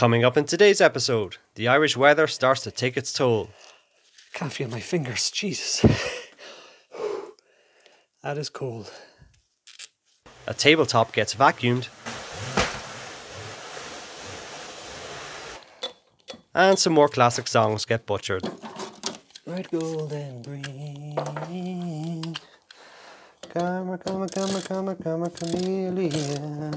Coming up in today's episode, the Irish weather starts to take its toll. Can't feel my fingers, Jesus. That is cold. A tabletop gets vacuumed. And some more classic songs get butchered. Red, gold and green. Come, chameleon.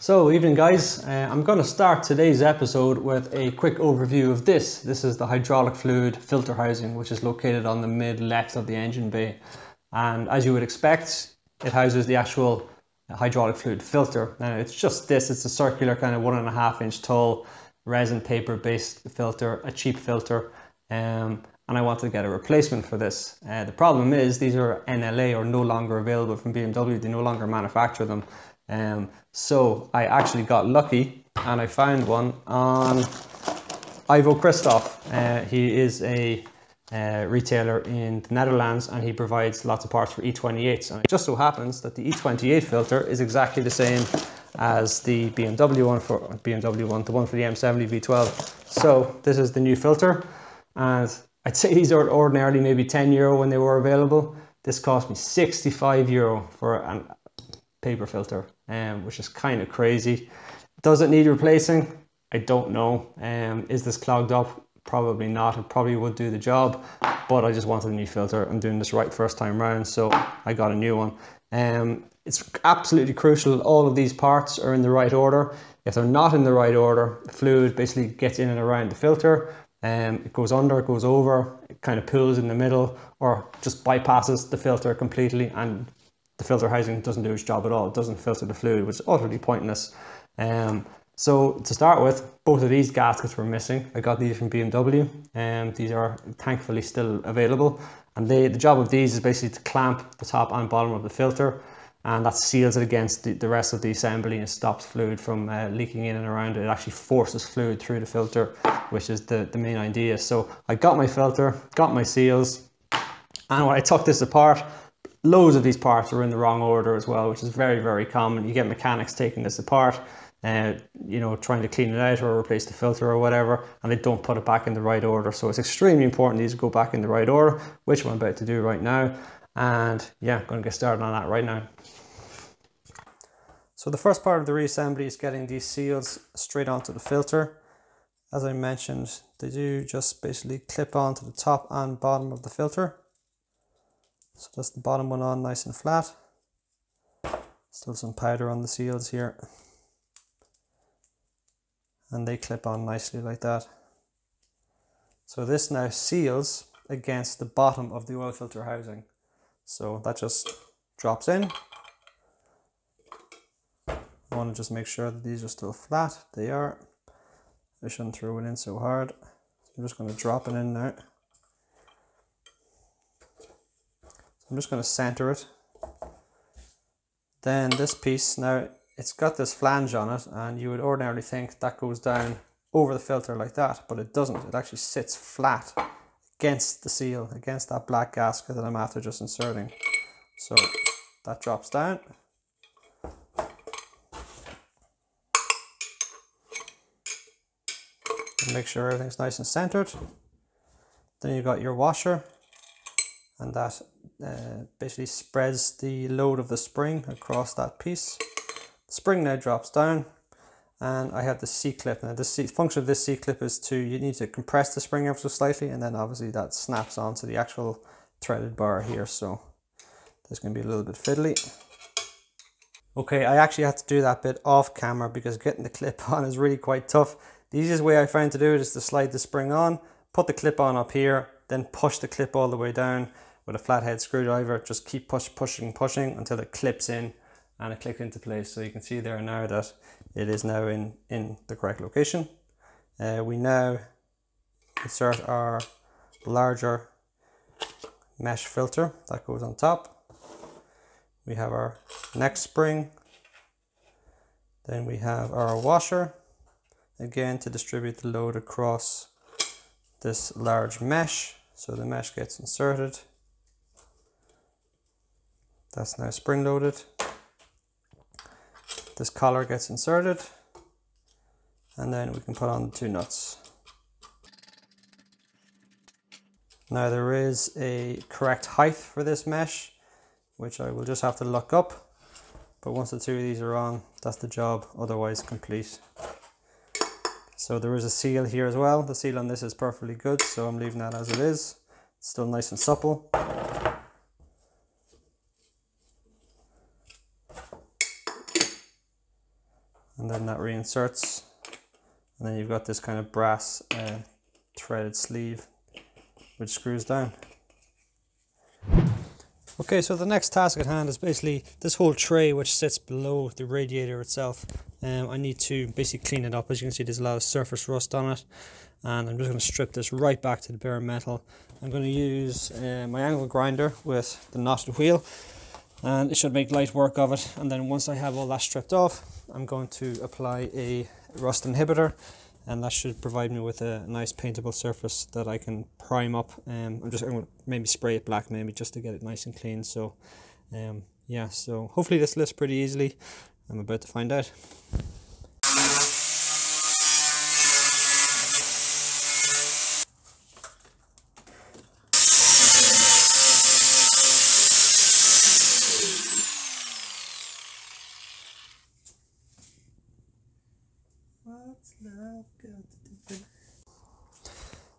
So, evening guys. I'm going to start today's episode with a quick overview of this. This is the hydraulic fluid filter housing, which is located on the mid-left of the engine bay. And as you would expect, it houses the actual hydraulic fluid filter. Now, it's just this. It's a circular kind of 1.5 inch tall resin paper based filter, a cheap filter. And I wanted to get a replacement for this. The problem is these are NLA or no longer available from BMW. They no longer manufacture them. So I actually got lucky and I found one on Ivo Christoff. He is a retailer in the Netherlands and he provides lots of parts for E28s. And it just so happens that the E28 filter is exactly the same as the BMW one, the one for the M70 V12. So this is the new filter, and I'd say these are ordinarily maybe €10 when they were available. This cost me €65 for an paper filter, which is kind of crazy. Does it need replacing? I don't know. Is this clogged up? Probably not. It probably would do the job, but I just wanted a new filter. I'm doing this right first time round, so I got a new one. It's absolutely crucial all of these parts are in the right order. If they're not in the right order, the fluid basically gets in and around the filter. It goes under, it goes over, it kind of pulls in the middle, or just bypasses the filter completely, and the filter housing doesn't do its job at all. It doesn't filter the fluid, which is utterly pointless. So to start with, both of these gaskets were missing. I got these from BMW, and these are thankfully still available. And the job of these is basically to clamp the top and bottom of the filter, and that seals it against the rest of the assembly and stops fluid from leaking in and around it. It actually forces fluid through the filter, which is the main idea. So I got my filter, got my seals, and when I took this apart, loads of these parts are in the wrong order as well, which is very, very common. You get mechanics taking this apart, you know, trying to clean it out or replace the filter or whatever, and they don't put it back in the right order. So it's extremely important these go back in the right order, which I'm about to do right now. And yeah, I'm going to get started on that right now. So the first part of the reassembly is getting these seals straight onto the filter. As I mentioned, they do just basically clip onto the top and bottom of the filter. So that's the bottom one on nice and flat. Still some powder on the seals here. And they clip on nicely like that. So this now seals against the bottom of the oil filter housing. So that just drops in. I want to just make sure that these are still flat. They are. I shouldn't throw it in so hard. I'm just going to drop it in now. I'm just going to center it. Then this piece, now it's got this flange on it, and you would ordinarily think that goes down over the filter like that, but it doesn't. It actually sits flat against the seal, against that black gasket that I'm after just inserting. So that drops down. And make sure everything's nice and centered. Then you've got your washer, and that basically spreads the load of the spring across that piece. The spring now drops down, and I have the C-clip. Now the function of this C-clip is to, you need to compress the spring ever so slightly, and then obviously that snaps onto the actual threaded bar here, so this can be a little bit fiddly. Okay, I actually had to do that bit off camera because getting the clip on is really quite tough. The easiest way I found to do it is to slide the spring on, put the clip on up here, then push the clip all the way down with a flathead screwdriver. Just keep pushing until it clips in, and it clicked into place. So you can see there now that it is now in the correct location. We now insert our larger mesh filter that goes on top. We have our next spring. Then we have our washer, again to distribute the load across this large mesh. So the mesh gets inserted. That's now spring loaded. This collar gets inserted and then we can put on the two nuts. Now there is a correct height for this mesh, which I will just have to look up. But once the two of these are on, that's the job otherwise complete. So there is a seal here as well. The seal on this is perfectly good, so I'm leaving that as it is. It's still nice and supple. And then that reinserts. And then you've got this kind of brass threaded sleeve which screws down. Okay, so the next task at hand is basically this whole tray which sits below the radiator itself. I need to basically clean it up. As you can see, there's a lot of surface rust on it, and I'm just going to strip this right back to the bare metal. I'm going to use my angle grinder with the knotted wheel, and it should make light work of it. And then once I have all that stripped off, I'm going to apply a rust inhibitor, and that should provide me with a nice paintable surface that I can prime up. I'm going to maybe spray it black maybe just to get it nice and clean. So yeah, so hopefully this lifts pretty easily. I'm about to find out.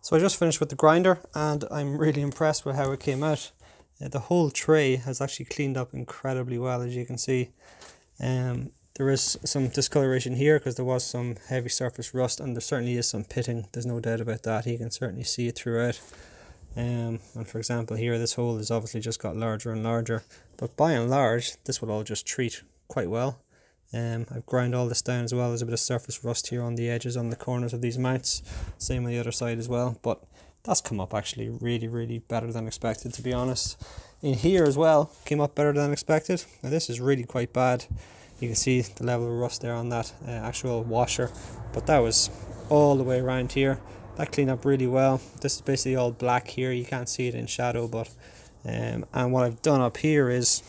So I just finished with the grinder and I'm really impressed with how it came out. The whole tray has actually cleaned up incredibly well, as you can see. There is some discoloration here because there was some heavy surface rust, and there certainly is some pitting. There's no doubt about that. You can certainly see it throughout. And for example here, this hole has obviously just got larger and larger. But by and large, this will all just treat quite well. I've ground all this down as well. There's a bit of surface rust here on the edges, on the corners of these mounts. Same on the other side as well, but that's come up actually really better than expected, to be honest. In here as well, came up better than expected. Now this is really quite bad. You can see the level of rust there on that actual washer, but that was all the way around here. That cleaned up really well. This is basically all black here. You can't see it in shadow, but and what I've done up here is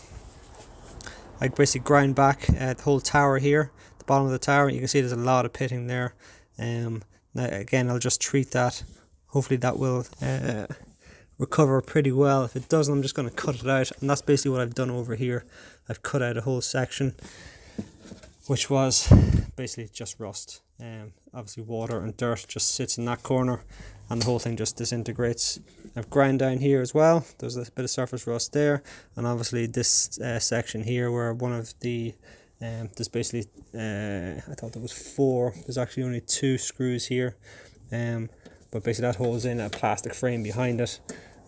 I basically grind back the whole tower here, the bottom of the tower. You can see there's a lot of pitting there. Again, I'll just treat that. Hopefully that will recover pretty well. If it doesn't, I'm just going to cut it out. And that's basically what I've done over here. I've cut out a whole section, which was basically just rust. Obviously water and dirt just sits in that corner and the whole thing just disintegrates. I've ground down here as well. There's a bit of surface rust there, and obviously this section here where one of the there's basically I thought there was four, there's actually only two screws here, but basically that holds in a plastic frame behind it.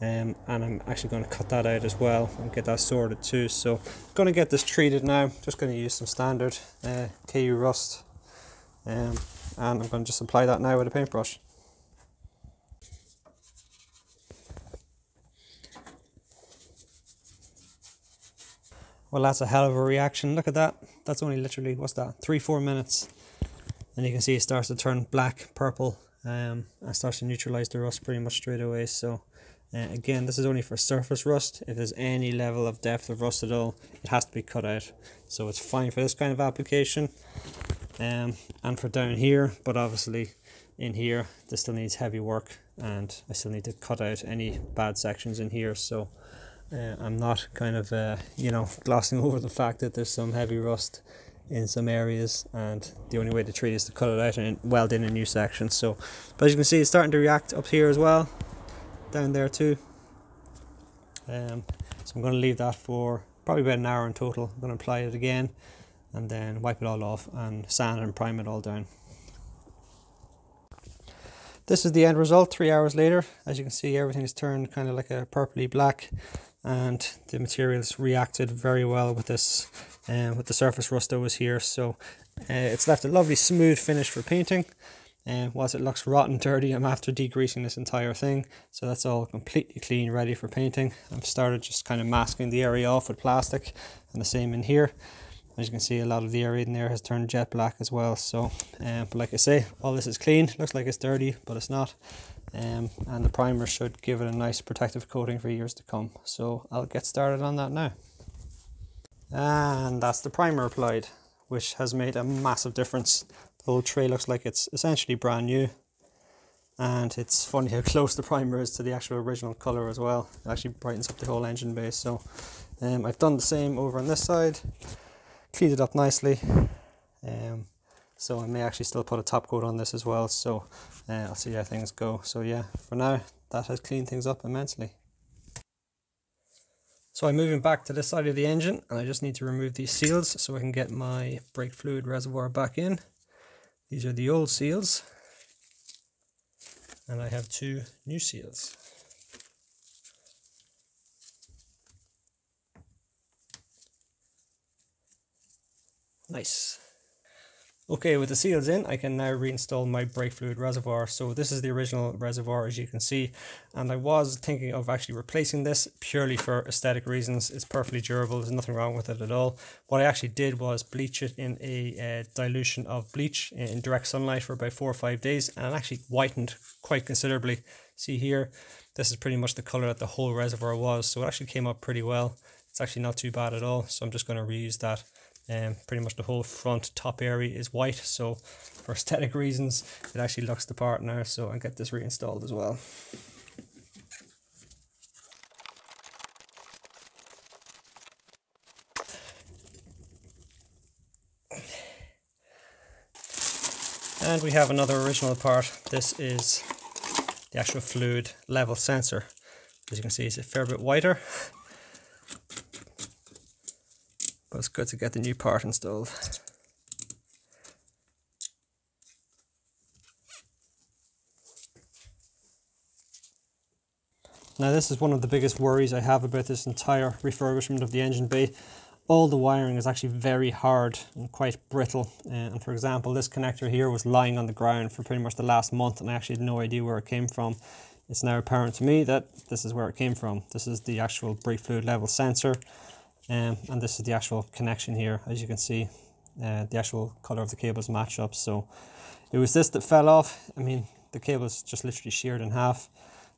And I'm actually going to cut that out as well and get that sorted too. So I'm going to get this treated now. Just going to use some standard KU rust. And I'm going to just apply that now with a paintbrush. Well, that's a hell of a reaction. Look at that. That's only literally, what's that, 3-4 minutes. And you can see it starts to turn black, purple, and starts to neutralize the rust pretty much straight away. So again, this is only for surface rust. If there's any level of depth of rust at all, it has to be cut out. So it's fine for this kind of application. And for down here, but obviously in here this still needs heavy work, and I still need to cut out any bad sections in here. So I'm not kind of you know, glossing over the fact that there's some heavy rust in some areas, and the only way to treat it is to cut it out and weld in a new section. So, but as you can see, it's starting to react up here as well, down there too. So I'm going to leave that for probably about an hour in total. I'm going to apply it again and then wipe it all off and sand and prime it all down. This is the end result 3 hours later. As you can see, everything has turned kind of like a purpley black, and the materials reacted very well with this, with the surface rust that was here. So it's left a lovely smooth finish for painting. And whilst it looks rotten dirty, I'm after degreasing this entire thing. So that's all completely clean, ready for painting. I've started just kind of masking the area off with plastic, and the same in here. As you can see, a lot of the area in there has turned jet black as well. So but like I say, all this is clean. Looks like it's dirty, but it's not. And the primer should give it a nice protective coating for years to come. So I'll get started on that now. And that's the primer applied. which has made a massive difference. The whole tray looks like it's essentially brand new, and it's funny how close the primer is to the actual original color as well. It actually brightens up the whole engine base. So I've done the same over on this side, cleaned it up nicely. So I may actually still put a top coat on this as well, so I'll see how things go. So yeah, for now that has cleaned things up immensely. So I'm moving back to this side of the engine, and I just need to remove these seals so I can get my brake fluid reservoir back in. These are the old seals, and I have two new seals. Nice. Okay, with the seals in, I can now reinstall my brake fluid reservoir. So this is the original reservoir, as you can see, and I was thinking of actually replacing this purely for aesthetic reasons. It's perfectly durable, there's nothing wrong with it at all. What I actually did was bleach it in a dilution of bleach in direct sunlight for about 4 or 5 days, and it actually whitened quite considerably. See here, this is pretty much the color that the whole reservoir was, so it actually came up pretty well. It's actually not too bad at all, so I'm just going to reuse that. Pretty much the whole front top area is white, so for aesthetic reasons it actually looks the part now, so I'll get this reinstalled as well. And we have another original part. This is the actual fluid level sensor. As you can see, it's a fair bit whiter. But it's good to get the new part installed. Now, this is one of the biggest worries I have about this entire refurbishment of the engine bay. All the wiring is actually very hard and quite brittle. And for example, this connector here was lying on the ground for pretty much the last month, and I actually had no idea where it came from. It's now apparent to me that this is where it came from. This is the actual brake fluid level sensor. And this is the actual connection here. As you can see, the actual color of the cables match up. So it was this that fell off. I mean, the cable's just literally sheared in half.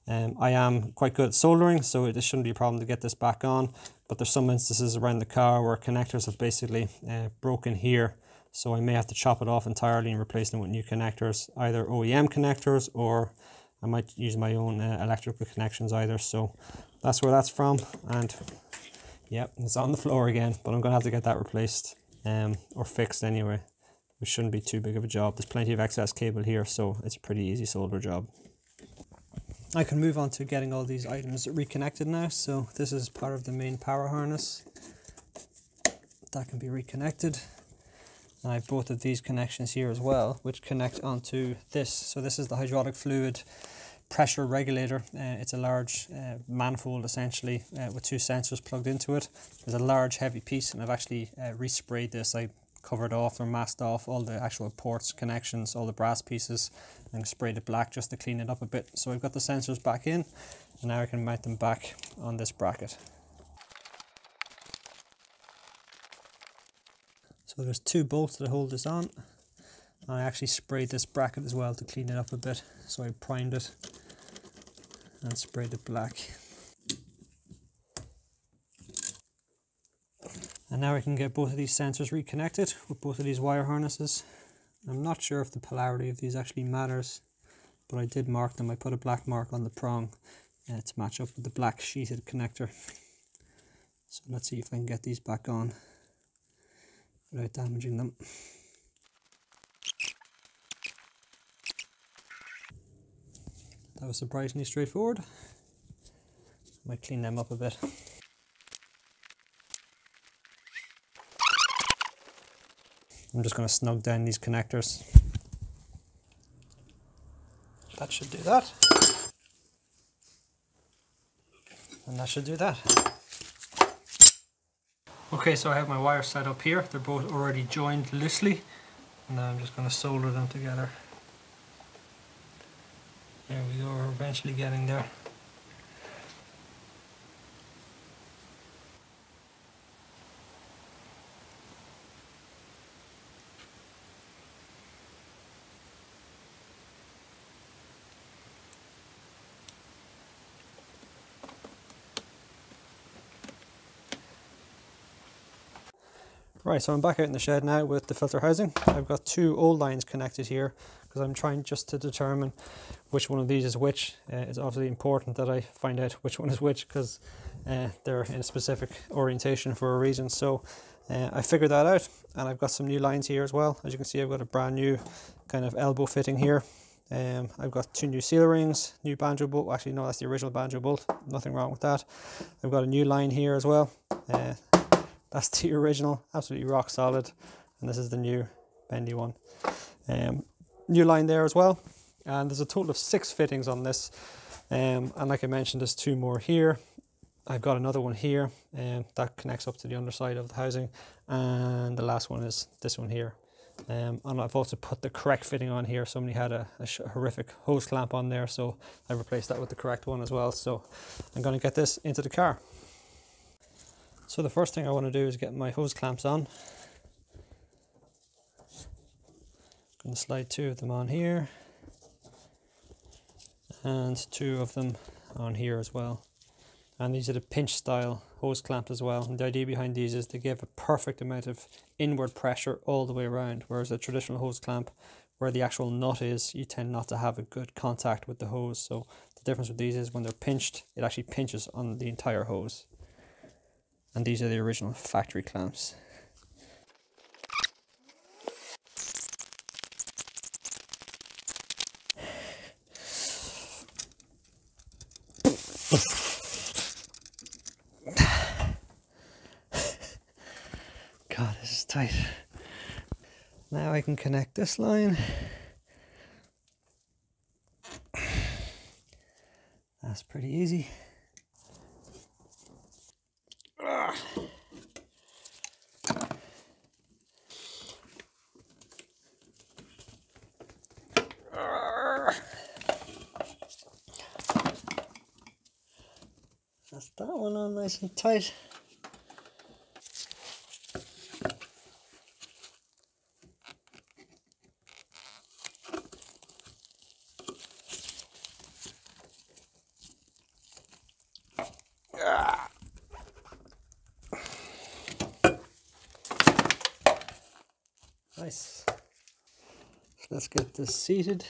I am quite good at soldering, so it shouldn't be a problem to get this back on. But there's some instances around the car where connectors have basically broken here. So I may have to chop it off entirely and replace them with new connectors, either OEM connectors, or I might use my own electrical connections either. So that's where that's from. And yep, it's on the floor again, but I'm going to have to get that replaced or fixed anyway, which shouldn't be too big of a job. There's plenty of excess cable here, so it's a pretty easy solder job. I can move on to getting all these items reconnected now. So this is part of the main power harness. That can be reconnected. And I have both of these connections here as well, which connect onto this. So this is the hydraulic fluid pressure regulator. It's a large manifold essentially with two sensors plugged into it. There's a large heavy piece, and I've actually resprayed this. I covered off or masked off all the actual ports, connections, all the brass pieces, and sprayed it black just to clean it up a bit. So I've got the sensors back in, and now I can mount them back on this bracket. So there's two bolts that hold this on. I actually sprayed this bracket as well to clean it up a bit. So I primed it and sprayed it black. And now I can get both of these sensors reconnected with both of these wire harnesses. I'm not sure if the polarity of these actually matters, but I did mark them. I put a black mark on the prong to match up with the black sheathed connector. So let's see if I can get these back on without damaging them. That was surprisingly straightforward. Might clean them up a bit. I'm just going to snug down these connectors. That should do that. And that should do that. Okay, so I have my wires set up here. They're both already joined loosely. And now I'm just going to solder them together. There we go, we're eventually getting there. Right, so I'm back out in the shed now with the filter housing. I've got two old lines connected here because I'm trying just to determine which one of these is which. It's obviously important that I find out which one is which because they're in a specific orientation for a reason. So I figured that out, and I've got some new lines here as well. As you can see, I've got a brand new kind of elbow fitting here. I've got two new seal rings, new banjo bolt. Actually, no, that's the original banjo bolt. Nothing wrong with that. I've got a new line here as well. That's the original, absolutely rock solid. And this is the new bendy one. New line there as well. And there's a total of 6 fittings on this. And like I mentioned, there's 2 more here. I've got another one here that connects up to the underside of the housing. And the last one is this one here. And I've also put the correct fitting on here. Somebody had a horrific hose clamp on there, so I replaced that with the correct one as well. So I'm going to get this into the car. So the first thing I want to do is get my hose clamps on. I'm going to slide 2 of them on here and 2 of them on here as well. And these are the pinch style hose clamps as well. And the idea behind these is they give a perfect amount of inward pressure all the way around, whereas a traditional hose clamp, where the actual nut is, you tend not to have a good contact with the hose. So the difference with these is when they're pinched, it actually pinches on the entire hose. And these are the original factory clamps. God, this is tight. Now I can connect this line. That's pretty easy. That's that one on nice and tight. Nice. So let's get this seated.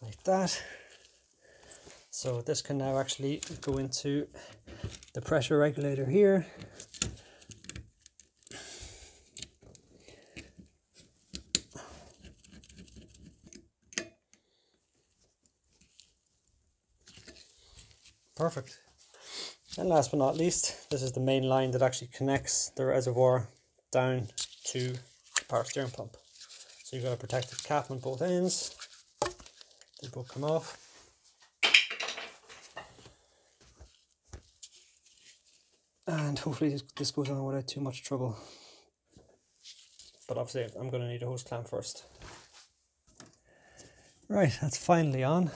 Like that. So this can now actually go into the pressure regulator here. Perfect. And last but not least, this is the main line that actually connects the reservoir down to the power steering pump. So you've got a protective cap on both ends. They both come off. And hopefully this goes on without too much trouble. But obviously I'm going to need a hose clamp first. Right, that's finally on.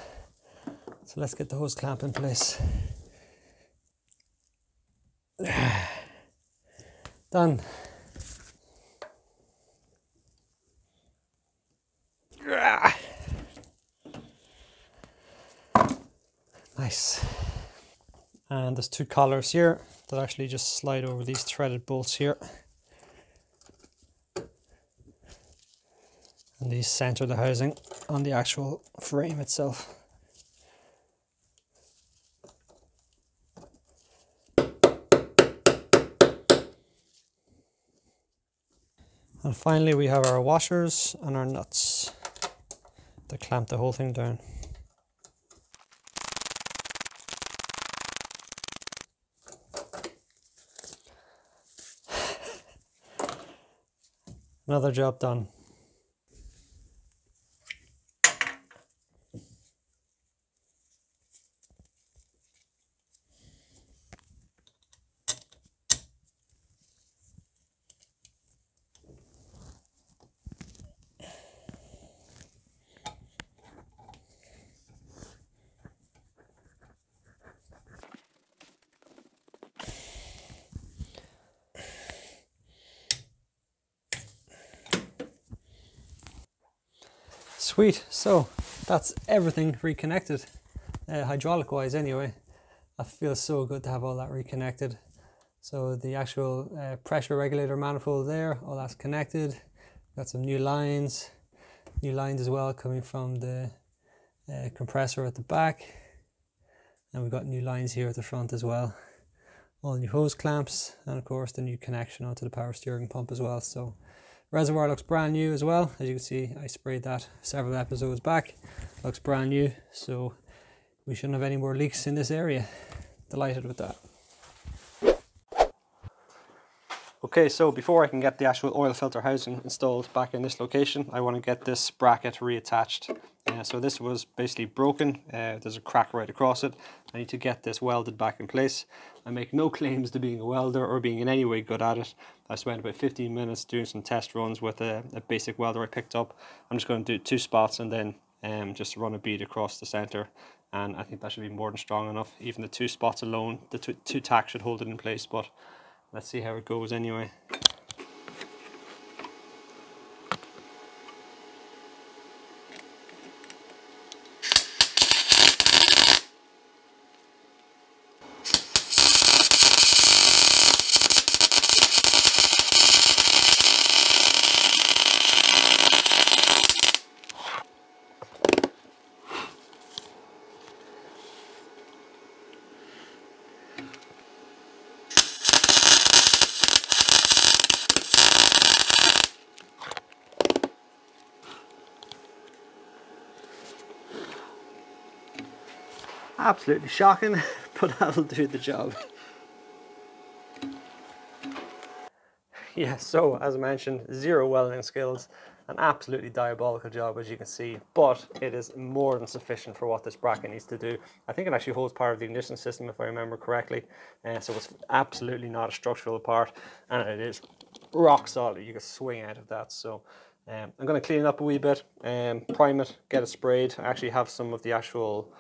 So let's get the hose clamp in place. Done. Nice. And there's 2 collars here that actually just slide over these threaded bolts here. And these center the housing on the actual frame itself. And finally we have our washers and our nuts that clamp the whole thing down. Another job done. Sweet, so that's everything reconnected, hydraulic wise anyway. That feels so good to have all that reconnected. So the actual pressure regulator manifold there, all that's connected. Got some new lines as well coming from the compressor at the back, and we've got new lines here at the front as well. All new hose clamps, and of course the new connection onto the power steering pump as well. So reservoir looks brand new as well. As you can see, I sprayed that several episodes back. Looks brand new, so we shouldn't have any more leaks in this area. Delighted with that. Okay, so before I can get the actual oil filter housing installed back in this location, I want to get this bracket reattached. So this was basically broken, there's a crack right across it. I need to get this welded back in place. I make no claims to being a welder or being in any way good at it. I spent about 15 minutes doing some test runs with a basic welder I picked up. I'm just going to do two spots and then just run a bead across the center. And I think that should be more than strong enough. Even the two spots alone, the two tacks should hold it in place, but let's see how it goes anyway. Absolutely shocking, but that'll do the job. Yeah, so as I mentioned, zero welding skills, an absolutely diabolical job as you can see, but it is more than sufficient for what this bracket needs to do. I think it actually holds part of the ignition system if I remember correctly, so it's absolutely not a structural part, and it is rock solid. You can swing out of that. So I'm going to clean it up a wee bit, prime it, get it sprayed. I actually have some of the actual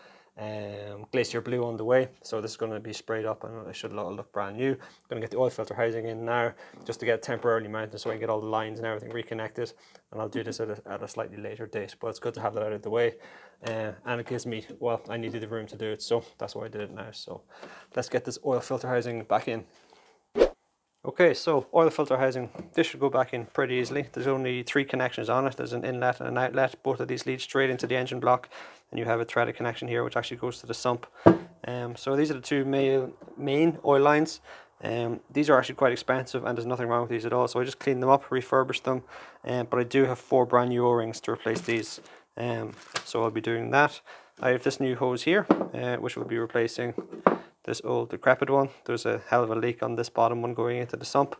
Glacier blue on the way, so this is going to be sprayed up and it should look brand new. I'm going to get the oil filter housing in now just to get it temporarily mounted so I can get all the lines and everything reconnected, and I'll do this at a slightly later date, but it's good to have that out of the way, and it gives me, well, I needed the room to do it, so that's why I did it now. So let's get this oil filter housing back in. Okay, so oil filter housing, this should go back in pretty easily. There's only three connections on it. There's an inlet and an outlet. Both of these lead straight into the engine block, and you have a threaded connection here which actually goes to the sump. So these are the two main oil lines. These are actually quite expensive, and there's nothing wrong with these at all, so I just cleaned them up, refurbished them, but I do have four brand new O-rings to replace these, so I'll be doing that. I have this new hose here, which will be replacing this old decrepit one. There's a hell of a leak on this bottom one going into the sump,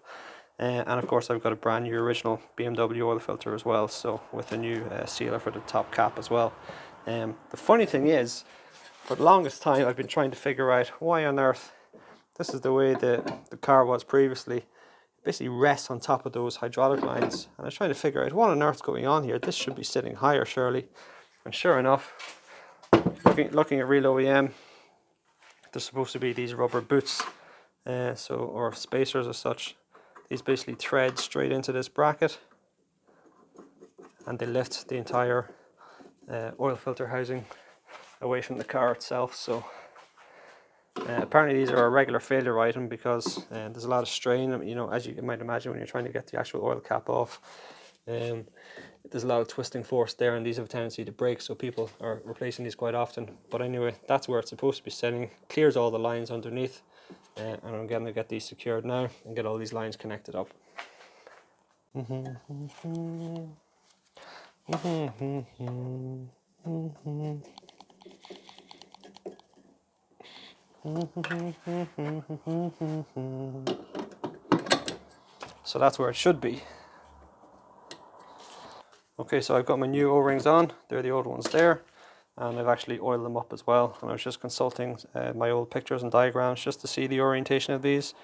and of course I've got a brand new original BMW oil filter as well, so with a new sealer for the top cap as well. The funny thing is, for the longest time I've been trying to figure out why on earth this is the way the car was previously. It basically rests on top of those hydraulic lines, and I was trying to figure out what on earth's going on here. This should be sitting higher surely, and sure enough, looking at Real OEM, there's supposed to be these rubber boots, or spacers as such. These basically thread straight into this bracket, and they lift the entire oil filter housing away from the car itself. So apparently these are a regular failure item because there's a lot of strain, you know, as you might imagine when you're trying to get the actual oil cap off. There's a lot of twisting force there, and these have a tendency to break, so people are replacing these quite often. But anyway, that's where it's supposed to be sitting. Clears all the lines underneath, and I'm going to get these secured now and get all these lines connected up. So that's where it should be. Okay, so I've got my new O-rings on. They're the old ones there, and I've actually oiled them up as well. And I was just consulting my old pictures and diagrams just to see the orientation of these,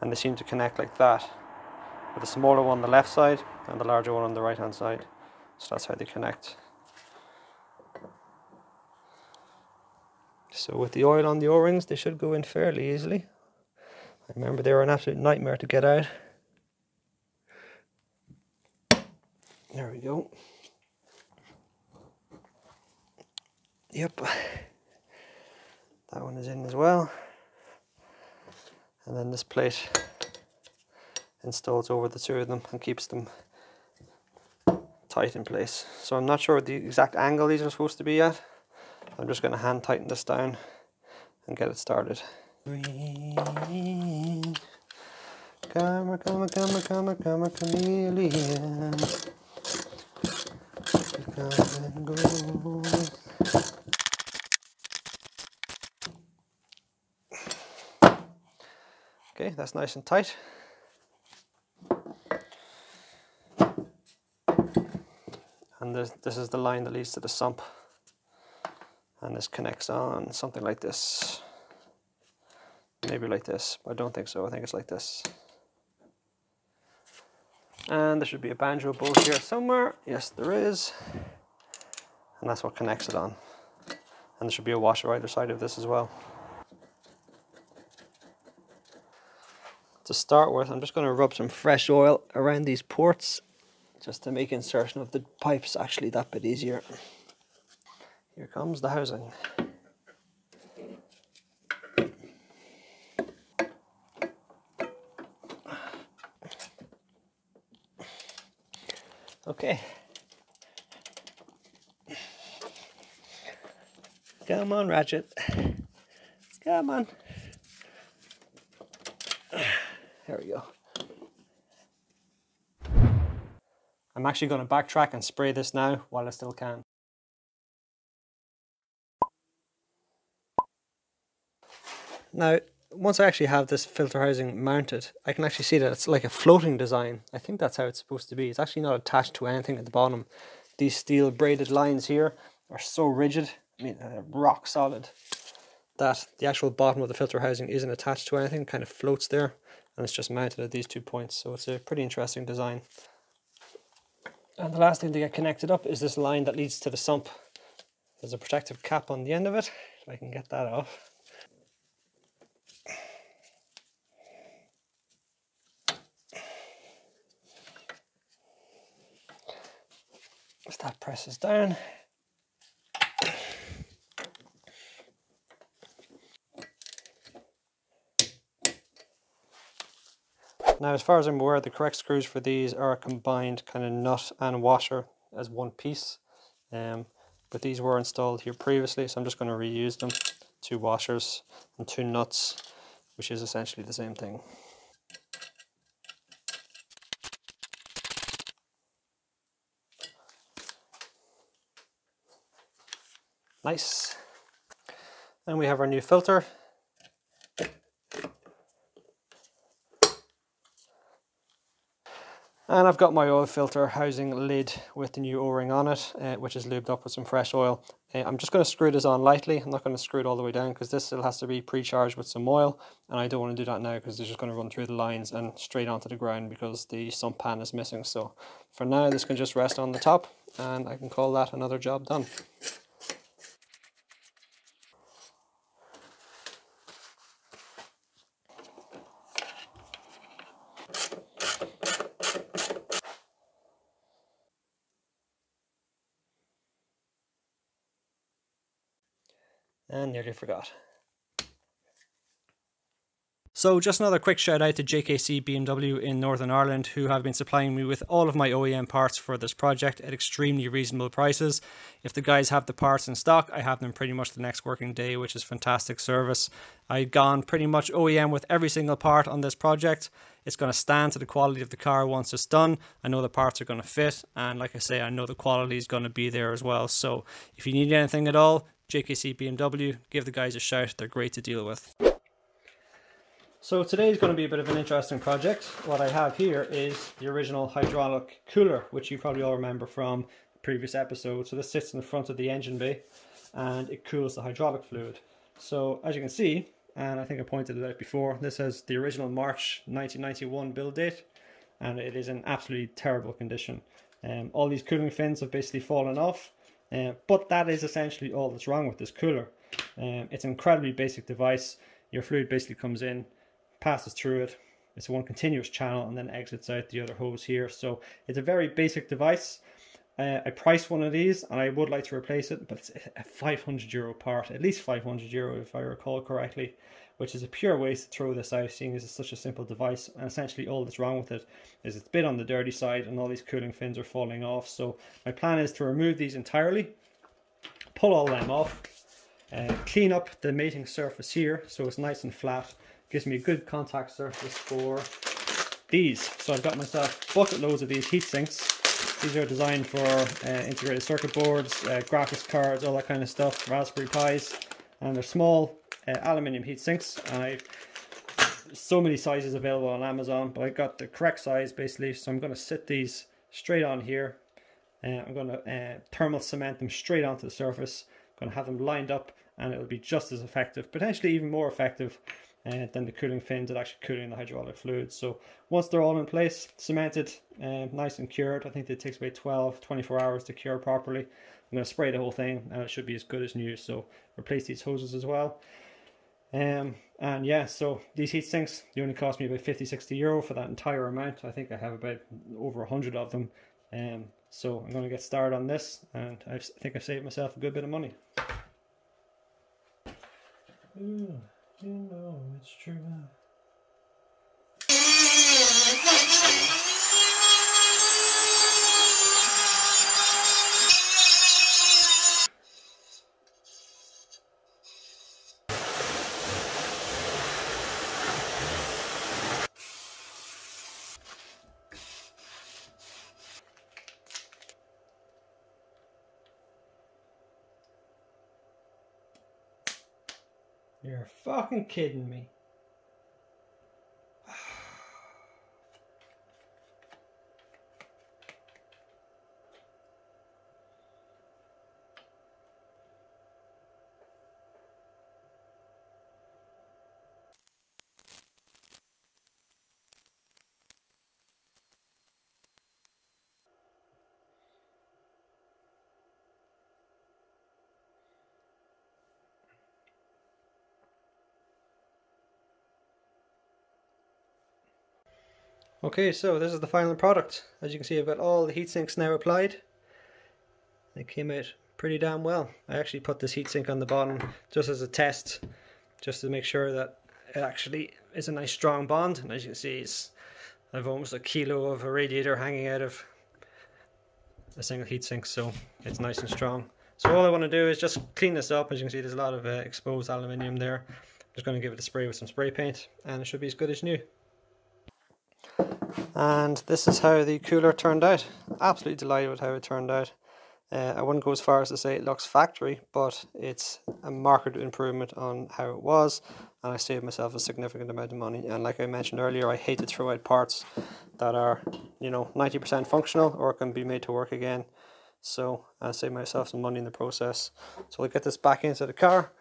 and they seem to connect like that, with the smaller one on the left side and the larger one on the right hand side. So that's how they connect. So with the oil on the O-rings, they should go in fairly easily. I remember they were an absolute nightmare to get out. There we go. Yep, that one is in as well. and then this plate installs over the two of them and keeps them tight in place. So I'm not sure the exact angle these are supposed to be at. I'm just going to hand tighten this down and get it started. Green. Camera, camera, camera, camera, camera, chameleon. Okay, that's nice and tight. And this is the line that leads to the sump. And this connects on something like this. Maybe like this, I don't think so, I think it's like this. And there should be a banjo bolt here somewhere. Yes, there is. And that's what connects it on. And there should be a washer either side of this as well. To start with, I'm just going to rub some fresh oil around these ports just to make insertion of the pipes actually that bit easier. Here comes the housing. Okay. Come on, ratchet. Come on. There we go. I'm actually going to backtrack and spray this now while I still can. Now, once I actually have this filter housing mounted, I can actually see that it's like a floating design. I think that's how it's supposed to be. It's actually not attached to anything at the bottom. These steel braided lines here are so rigid, I mean, rock solid, that the actual bottom of the filter housing isn't attached to anything, kind of floats there, and it's just mounted at these two points. So it's a pretty interesting design. And the last thing to get connected up is this line that leads to the sump. There's a protective cap on the end of it, if I can get that off. As that presses down. Now, as far as I'm aware, the correct screws for these are a combined kind of nut and washer as one piece. But these were installed here previously, so I'm just going to reuse them. Two washers and two nuts, which is essentially the same thing. Nice. And we have our new filter. And I've got my oil filter housing lid with the new O-ring on it, which is lubed up with some fresh oil. I'm just going to screw this on lightly. I'm not going to screw it all the way down because this still has to be pre-charged with some oil. And I don't want to do that now because it's just going to run through the lines and straight onto the ground because the sump pan is missing. So for now, this can just rest on the top and I can call that another job done. And nearly forgot. So just another quick shout out to JKC BMW in Northern Ireland, who have been supplying me with all of my OEM parts for this project at extremely reasonable prices. If the guys have the parts in stock, I have them pretty much the next working day, which is fantastic service. I've gone pretty much OEM with every single part on this project. It's going to stand to the quality of the car once it's done. I know the parts are going to fit, and like I say, I know the quality is going to be there as well. So if you need anything at all, JKC BMW, give the guys a shout. They're great to deal with. So today is going to be a bit of an interesting project. What I have here is the original hydraulic cooler, which you probably all remember from the previous episode. So this sits in the front of the engine bay and it cools the hydraulic fluid. So as you can see, and I think I pointed it out before, this has the original March 1991 build date and it is in absolutely terrible condition. All these cooling fins have basically fallen off, but that is essentially all that's wrong with this cooler. It's an incredibly basic device. Your fluid basically comes in, passes through it, it's one continuous channel, and then exits out the other hose here. So it's a very basic device. I priced one of these and I would like to replace it, but it's a €500 part, at least €500 if I recall correctly, which is a pure waste to throw this out, seeing as it's such a simple device, and essentially all that's wrong with it is it's a bit on the dirty side and all these cooling fins are falling off. So my plan is to remove these entirely, pull all them off, clean up the mating surface here so it's nice and flat, gives me a good contact surface for these. So I've got myself bucket loads of these heat sinks. These are designed for integrated circuit boards, graphics cards, all that kind of stuff, Raspberry Pis, and they're small aluminium heat sinks. I've so many sizes available on Amazon, but I got the correct size basically, so I'm going to sit these straight on here. I'm going to thermal cement them straight onto the surface. I'm going to have them lined up and it'll be just as effective, potentially even more effective than the cooling fins at actually cooling the hydraulic fluid. So once they're all in place, cemented, nice and cured, I think it takes about 12-24 hours to cure properly. I'm going to spray the whole thing and it should be as good as new. So replace these hoses as well. And yeah, so these heat sinks, they only cost me about 50-60 euro for that entire amount. I think I have about over 100 of them. So I'm going to get started on this, and I think I've saved myself a good bit of money. Ooh. You know it's true. You're fucking kidding me. Okay, so this is the final product. As you can see, I've got all the heat sinks now applied. They came out pretty damn well. I actually put this heat sink on the bottom just as a test, just to make sure that it actually is a nice strong bond. And as you can see, I've almost a kilo of a radiator hanging out of a single heat sink, so it's nice and strong. So all I want to do is just clean this up. As you can see, there's a lot of exposed aluminium there. I'm just going to give it a spray with some spray paint, and it should be as good as new. And this is how the cooler turned out. Absolutely delighted with how it turned out. I wouldn't go as far as to say it looks factory, but it's a marked improvement on how it was, and I saved myself a significant amount of money. And like I mentioned earlier, I hate to throw out parts that are, you know, 90% functional or can be made to work again, so I saved myself some money in the process. So I'll get this back into the car.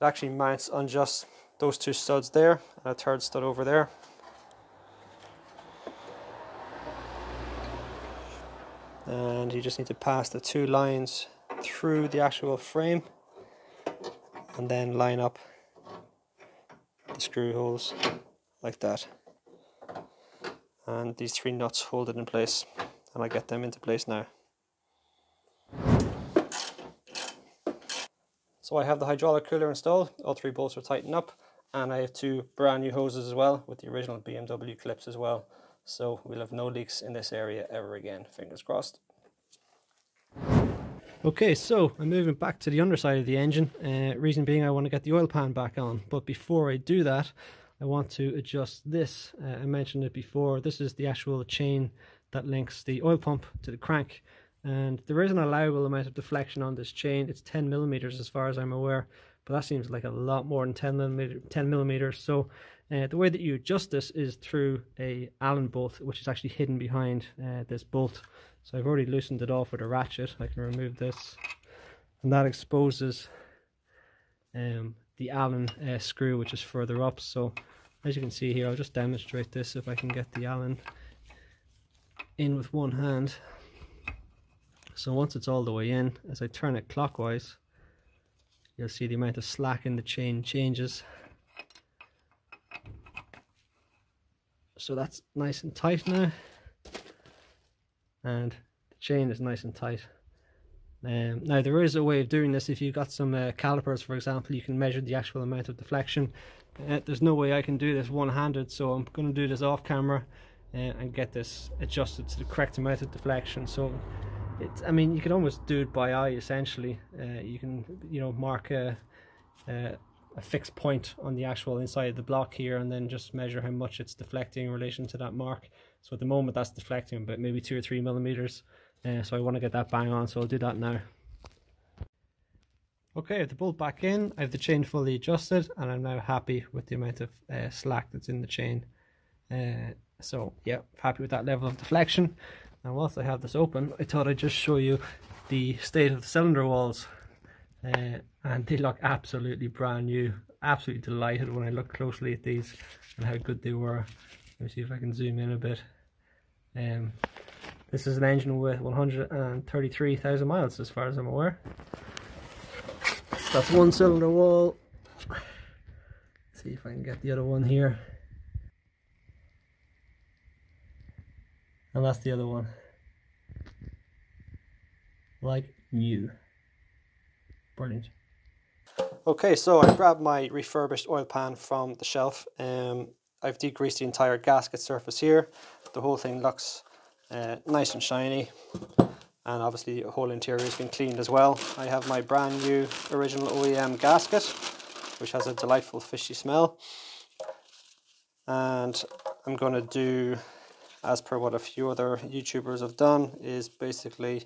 It actually mounts on just those two studs there and a third stud over there. And you just need to pass the two lines through the actual frame and then line up the screw holes like that, and these three nuts hold it in place, and I'll get them into place now. So I have the hydraulic cooler installed, all three bolts are tightened up, and I have two brand new hoses as well with the original BMW clips as well. So we'll have no leaks in this area ever again, fingers crossed. Okay, so I'm moving back to the underside of the engine, reason being I want to get the oil pan back on. But before I do that, I want to adjust this. I mentioned it before, this is the actual chain that links the oil pump to the crank, and there is an allowable amount of deflection on this chain. It's 10 millimeters as far as I'm aware, but that seems like a lot more than 10 millimeters. So the way that you adjust this is through a Allen bolt, which is actually hidden behind this bolt. So I've already loosened it off with a ratchet. I can remove this, and that exposes the Allen screw, which is further up. So as you can see here, I'll just demonstrate this if I can get the Allen in with one hand. So once it's all the way in, as I turn it clockwise, you'll see the amount of slack in the chain changes. So that's nice and tight now, and the chain is nice and tight. Now there is a way of doing this. If you've got some calipers, for example, you can measure the actual amount of deflection There's no way I can do this one-handed, so I'm going to do this off camera and get this adjusted to the correct amount of deflection. So it's, I mean, you can almost do it by eye essentially. You can, you know, mark a fixed point on the actual inside of the block here and then just measure how much it's deflecting in relation to that mark. So at the moment that's deflecting about maybe 2 or 3 millimeters, so I want to get that bang on, so I'll do that now. Okay, I have the bolt back in, I have the chain fully adjusted, and I'm now happy with the amount of slack that's in the chain. So yeah, happy with that level of deflection. And whilst I have this open, I thought I'd just show you the state of the cylinder walls. And they look absolutely brand new. Absolutely delighted when I look closely at these and how good they were. Let me see if I can zoom in a bit. This is an engine with 133,000 miles as far as I'm aware. That's one cylinder wall. Let's see if I can get the other one here. And that's the other one. Like new. Brilliant. Okay, so I grabbed my refurbished oil pan from the shelf. I've degreased the entire gasket surface here. The whole thing looks nice and shiny. And obviously the whole interior has been cleaned as well. I have my brand new original OEM gasket, which has a delightful fishy smell. And I'm going to do, as per what a few other YouTubers have done, is basically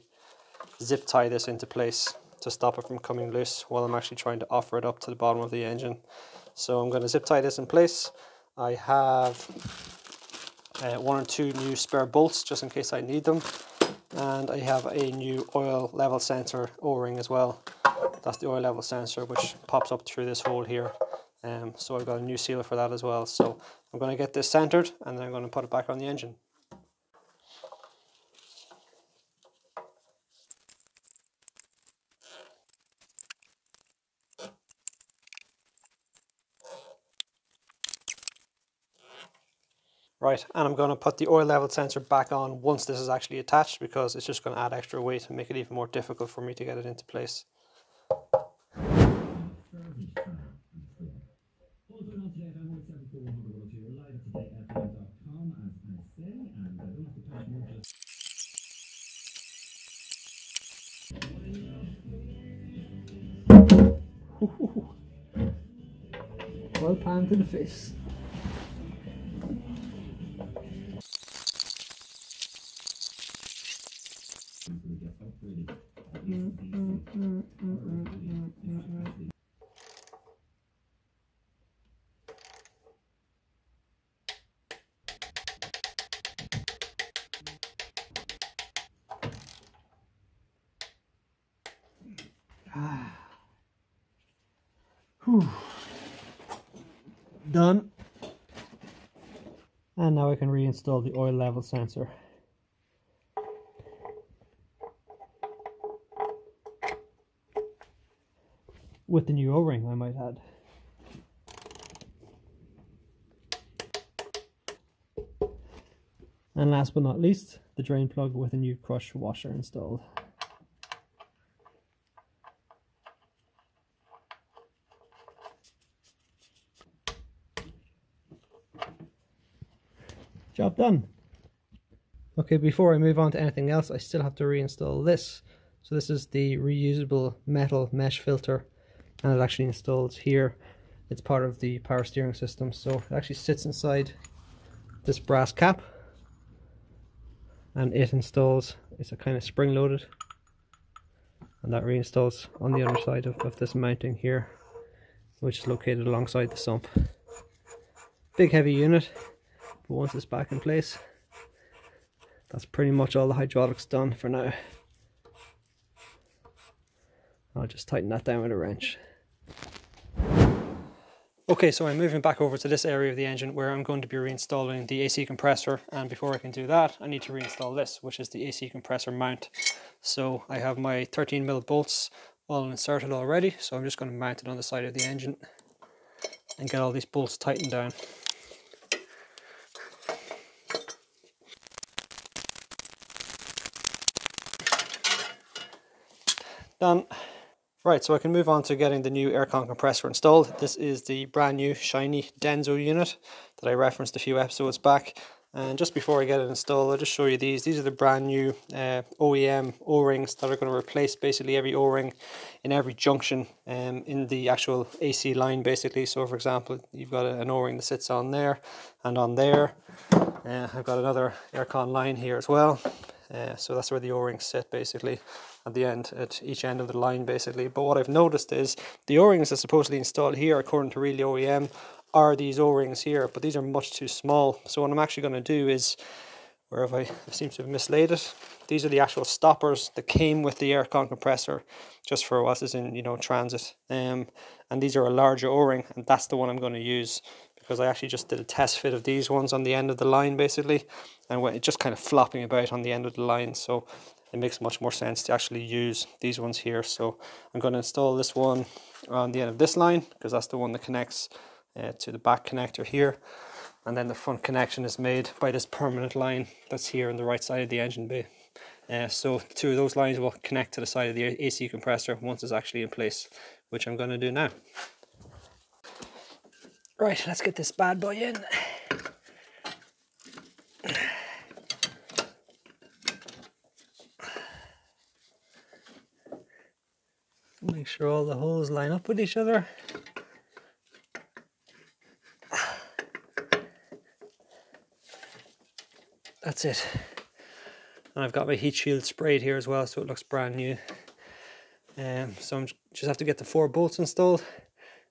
zip tie this into place to stop it from coming loose while I'm actually trying to offer it up to the bottom of the engine. So I'm going to zip tie this in place. I have one or two new spare bolts just in case I need them, and I have a new oil level sensor o-ring as well. That's the oil level sensor which pops up through this hole here. So I've got a new sealer for that as well. So I'm going to get this centered and then I'm going to put it back on the engine. Right, and I'm going to put the oil level sensor back on once this is actually attached, because it's just going to add extra weight and make it even more difficult for me to get it into place. Well panned in the face. Whew. Done. And now I can reinstall the oil level sensor. With the new O-ring, I might add. And last but not least, the drain plug with a new crush washer installed. Job done. Okay, before I move on to anything else, I still have to reinstall this. So this is the reusable metal mesh filter, and it actually installs here. It's part of the power steering system, so it actually sits inside this brass cap, and it installs, it's a kind of spring-loaded, and that reinstalls on the other side of this mounting here, which is located alongside the sump. Big heavy unit. But once it's back in place, that's pretty much all the hydraulics done for now. I'll just tighten that down with a wrench. Okay, so I'm moving back over to this area of the engine where I'm going to be reinstalling the AC compressor, and before I can do that I need to reinstall this, which is the AC compressor mount. So I have my 13mm bolts all inserted already, so I'm just going to mount it on the side of the engine and get all these bolts tightened down. Done. Right, so I can move on to getting the new aircon compressor installed. This is the brand new shiny Denso unit that I referenced a few episodes back. And just before I get it installed, I'll just show you these. These are the brand new OEM O-rings that are going to replace basically every O-ring in every junction in the actual AC line basically. So for example, you've got an O-ring that sits on there and on there. I've got another aircon line here as well. So that's where the O-rings sit basically at the end, at each end of the line basically. But what I've noticed is the O-rings that are supposedly installed here, according to Really OEM, are these O-rings here, but these are much too small. So what I'm actually going to do is, where have I seem to have mislaid it, these are the actual stoppers that came with the aircon compressor, just for us as in, you know, transit. And these are a larger O-ring, and that's the one I'm going to use, because I actually just did a test fit of these ones on the end of the line basically, and it's just kind of flopping about on the end of the line, so it makes much more sense to actually use these ones here. So I'm going to install this one on the end of this line, because that's the one that connects to the back connector here, and then the front connection is made by this permanent line that's here on the right side of the engine bay. So two of those lines will connect to the side of the AC compressor once it's actually in place, which I'm going to do now. Right, let's get this bad boy in. Make sure all the holes line up with each other. That's it. And I've got my heat shield sprayed here as well, so it looks brand new. So I just have to get the four bolts installed,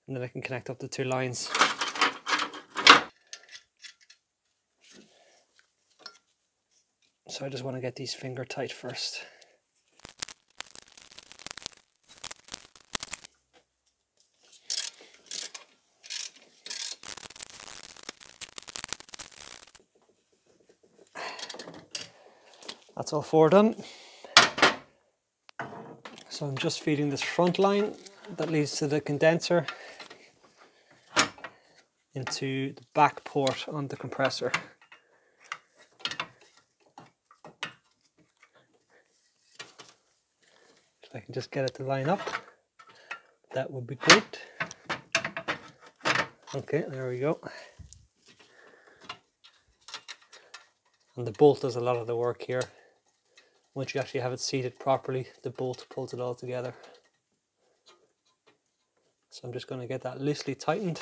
and then I can connect up the two lines. So I just want to get these finger tight first. That's all four done. So I'm just feeding this front line that leads to the condenser into the back port on the compressor. If I can just get it to line up, that would be great. Okay, there we go. And the bolt does a lot of the work here. Once you actually have it seated properly, the bolt pulls it all together. So I'm just going to get that loosely tightened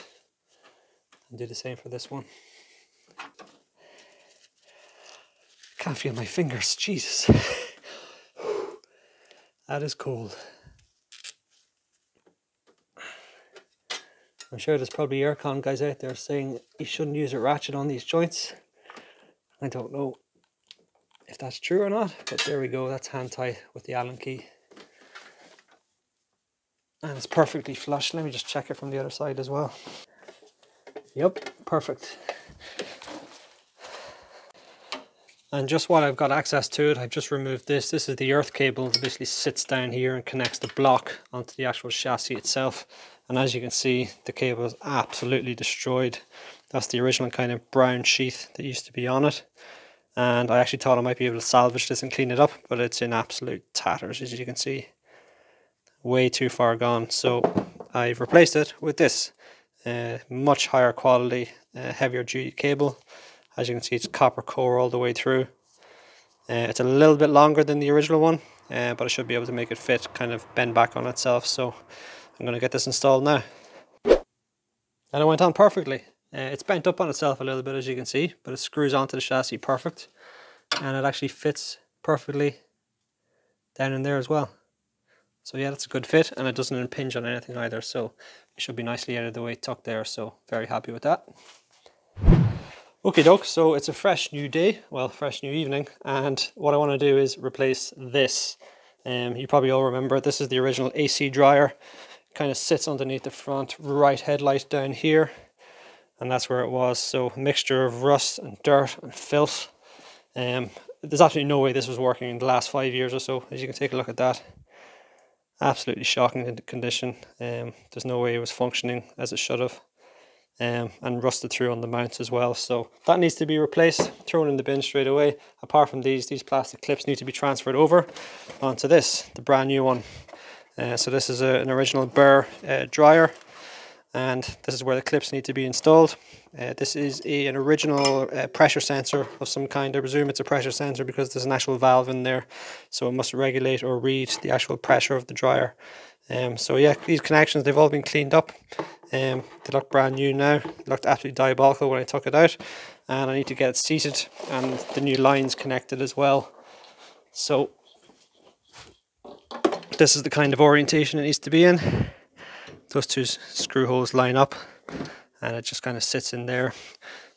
and do the same for this one. Can't feel my fingers, Jesus. That is cold. I'm sure there's probably aircon guys out there saying you shouldn't use a ratchet on these joints. I don't know if that's true or not, but there we go, that's hand tight with the Allen key. And it's perfectly flush. Let me just check it from the other side as well. Yep, perfect. And just while I've got access to it, I've just removed this. This is the earth cable that basically sits down here and connects the block onto the actual chassis itself. And as you can see, the cable is absolutely destroyed. That's the original kind of brown sheath that used to be on it. And I actually thought I might be able to salvage this and clean it up, but it's in absolute tatters, as you can see. Way too far gone, so I've replaced it with this much higher quality heavier duty cable. As you can see, it's copper core all the way through. It's a little bit longer than the original one, but I should be able to make it fit, kind of bend back on itself. So I'm going to get this installed now, and it went on perfectly. It's bent up on itself a little bit, as you can see, but it screws onto the chassis perfect, and it actually fits perfectly down in there as well. So yeah, that's a good fit, and it doesn't impinge on anything either, so it should be nicely out of the way tucked there, so very happy with that. Okie doke, so it's a fresh new day, well, fresh new evening, and what I want to do is replace this. You probably all remember, this is the original AC dryer. It kind of sits underneath the front right headlight down here, and that's where it was. So a mixture of rust and dirt and filth. There's absolutely no way this was working in the last 5 years or so, as you can take a look at that. Absolutely shocking condition. There's no way it was functioning as it should have, and rusted through on the mounts as well, so that needs to be replaced, thrown in the bin straight away. Apart from these plastic clips need to be transferred over onto this, the brand new one. So this is an original Burr dryer, and this is where the clips need to be installed. This is an original pressure sensor of some kind. I presume it's a pressure sensor because there's an actual valve in there, so it must regulate or read the actual pressure of the dryer. So yeah, these connections, they've all been cleaned up. They look brand new now. It looked absolutely diabolical when I took it out, and I need to get it seated and the new lines connected as well. So this is the kind of orientation it needs to be in. Those two screw holes line up and it just kind of sits in there,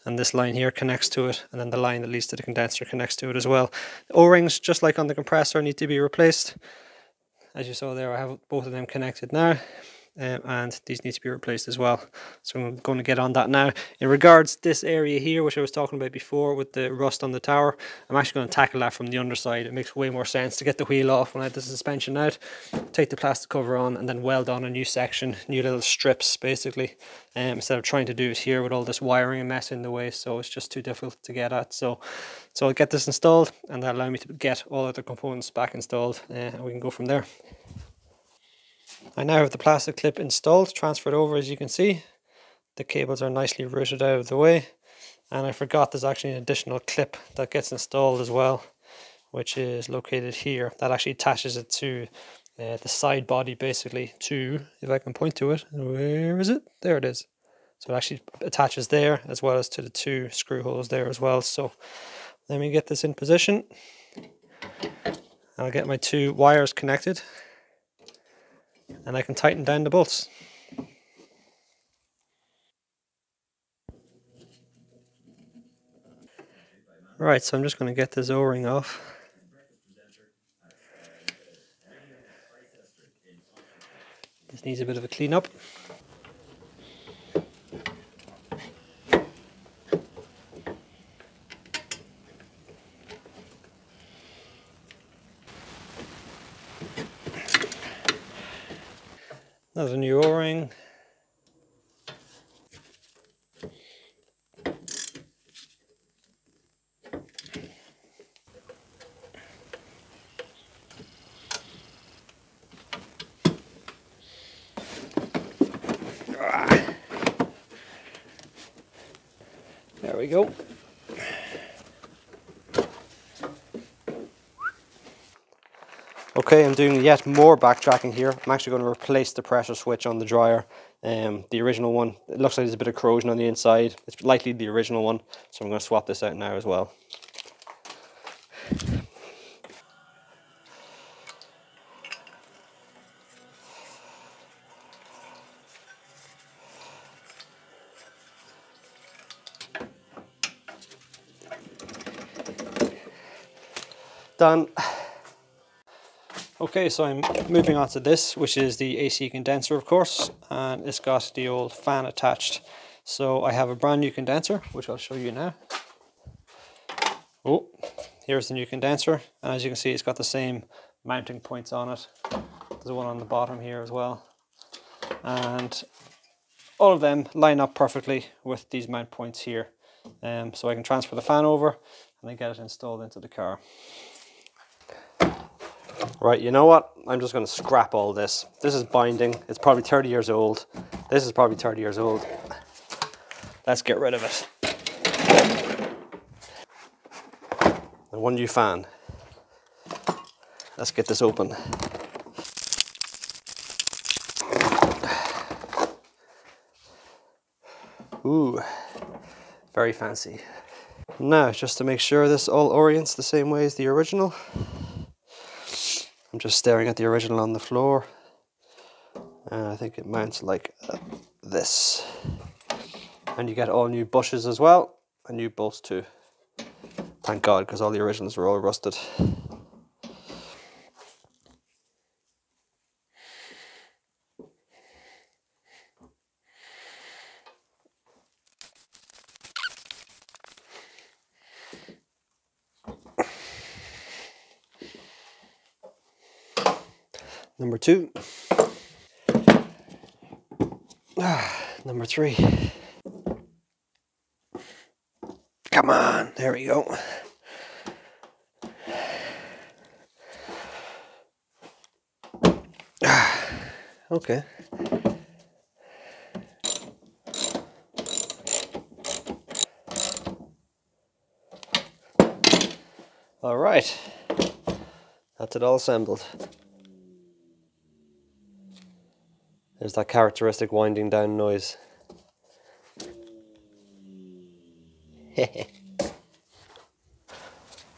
and this line here connects to it, and then the line that leads to the condenser connects to it as well. O-rings, just like on the compressor, need to be replaced. As you saw there, I have both of them connected now, and these need to be replaced as well, so I'm going to get on that now. In regards to this area here, which I was talking about before with the rust on the tower, I'm actually going to tackle that from the underside. It makes way more sense to get the wheel off when I have the suspension out, take the plastic cover on, and then weld on a new section, new little strips basically, instead of trying to do it here with all this wiring and mess in the way. So it's just too difficult to get at. So I'll get this installed, and that'll allow me to get all other components back installed, and we can go from there. I now have the plastic clip installed, transferred over, as you can see. The cables are nicely routed out of the way, and I forgot there's actually an additional clip that gets installed as well, which is located here. That actually attaches it to the side body, basically, to, if I can point to it, where is it? There it is. So it actually attaches there, as well as to the two screw holes there as well. So let me get this in position. I'll get my two wires connected, and I can tighten down the bolts. Right, so I'm just going to get this O-ring off. This needs a bit of a clean up. Another new O-ring. There we go. Okay, I'm doing yet more backtracking here. I'm actually going to replace the pressure switch on the dryer. The original one, it looks like there's a bit of corrosion on the inside. It's likely the original one, so I'm going to swap this out now as well. Done. Okay, so I'm moving on to this, which is the AC condenser, of course, and it's got the old fan attached. So I have a brand new condenser, which I'll show you now. Oh, here's the new condenser, and as you can see, it's got the same mounting points on it. There's one on the bottom here as well, and all of them line up perfectly with these mount points here. So I can transfer the fan over and then get it installed into the car. Right, you know what? I'm just going to scrap all this. This is binding. It's probably 30 years old. This is probably 30 years old. Let's get rid of it. And one new fan. Let's get this open. Ooh, very fancy. Now, just to make sure this all orients the same way as the original. I'm just staring at the original on the floor, and I think it mounts like this, and you get all new bushes as well, and new bolts too, thank God, because all the originals were all rusted. Number two. Number three. Come on, there we go. okay. All right, that's it all assembled. There's that characteristic winding down noise.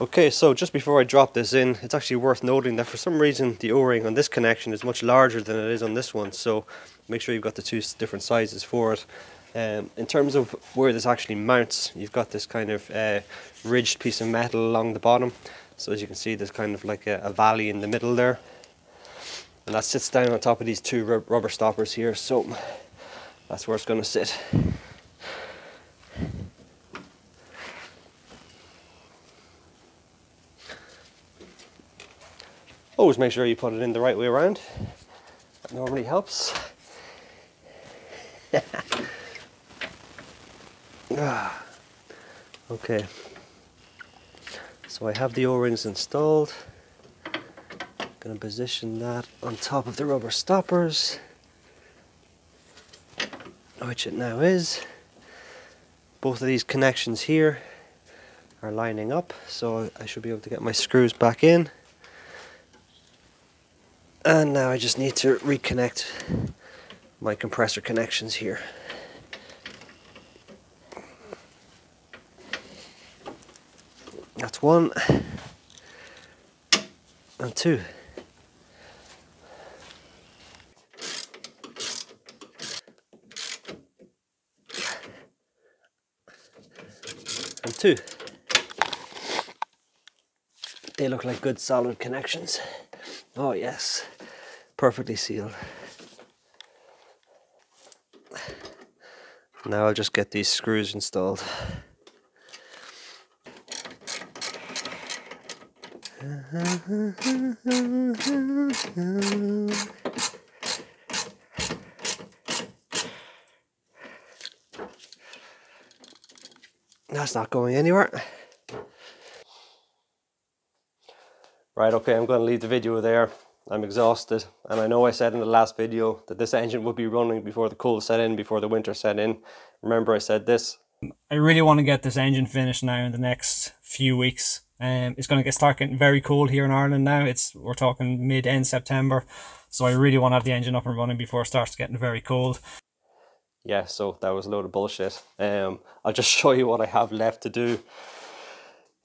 Okay, so just before I drop this in, it's actually worth noting that for some reason the o-ring on this connection is much larger than it is on this one, so make sure you've got the two different sizes for it. In terms of where this actually mounts, you've got this kind of ridged piece of metal along the bottom, so as you can see there's kind of like a valley in the middle there, and that sits down on top of these two rubber stoppers here, so that's where it's going to sit. Always make sure you put it in the right way around, that normally helps. Okay, so I have the o-rings installed. I'm going to position that on top of the rubber stoppers, which it now is. Both of these connections here are lining up, so I should be able to get my screws back in. And now I just need to reconnect my compressor connections here. That's one and two. And two. They look like good solid connections. Oh yes, perfectly sealed. Now I'll just get these screws installed. That's not going anywhere. Right, okay, I'm going to leave the video there. I'm exhausted, and I know I said in the last video that this engine would be running before the cold set in, before the winter set in. Remember I said this. I really want to get this engine finished now in the next few weeks. It's going to start getting very cold here in Ireland now. We're talking mid-end September, so I really want to have the engine up and running before it starts getting very cold. Yeah, so that was a load of bullshit. I'll just show you what I have left to do.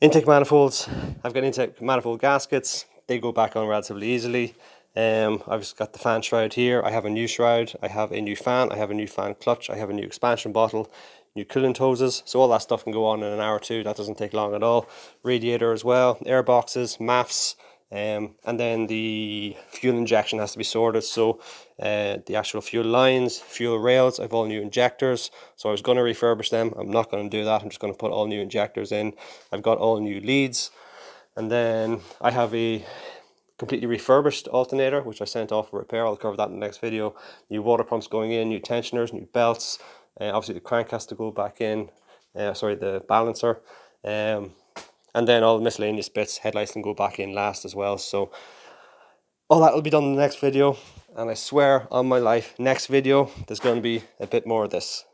Intake manifolds, I've got intake manifold gaskets, they go back on relatively easily. I've just got the fan shroud here, I have a new shroud, I have a new fan, I have a new fan clutch, I have a new expansion bottle, new coolant hoses, so all that stuff can go on in an hour or two, that doesn't take long at all. Radiator as well, air boxes, MAFs, and then the fuel injection has to be sorted, so the actual fuel lines, fuel rails, I have all new injectors, so I was going to refurbish them. I'm not going to do that, I'm just going to put all new injectors in. I've got all new leads, and then I have a completely refurbished alternator which I sent off for repair. I'll cover that in the next video. New water pumps going in, new tensioners, new belts, obviously the crank has to go back in, sorry, the balancer, and then all the miscellaneous bits, headlights can go back in last as well. So all that will be done in the next video, and I swear on my life, next video there's going to be a bit more of this.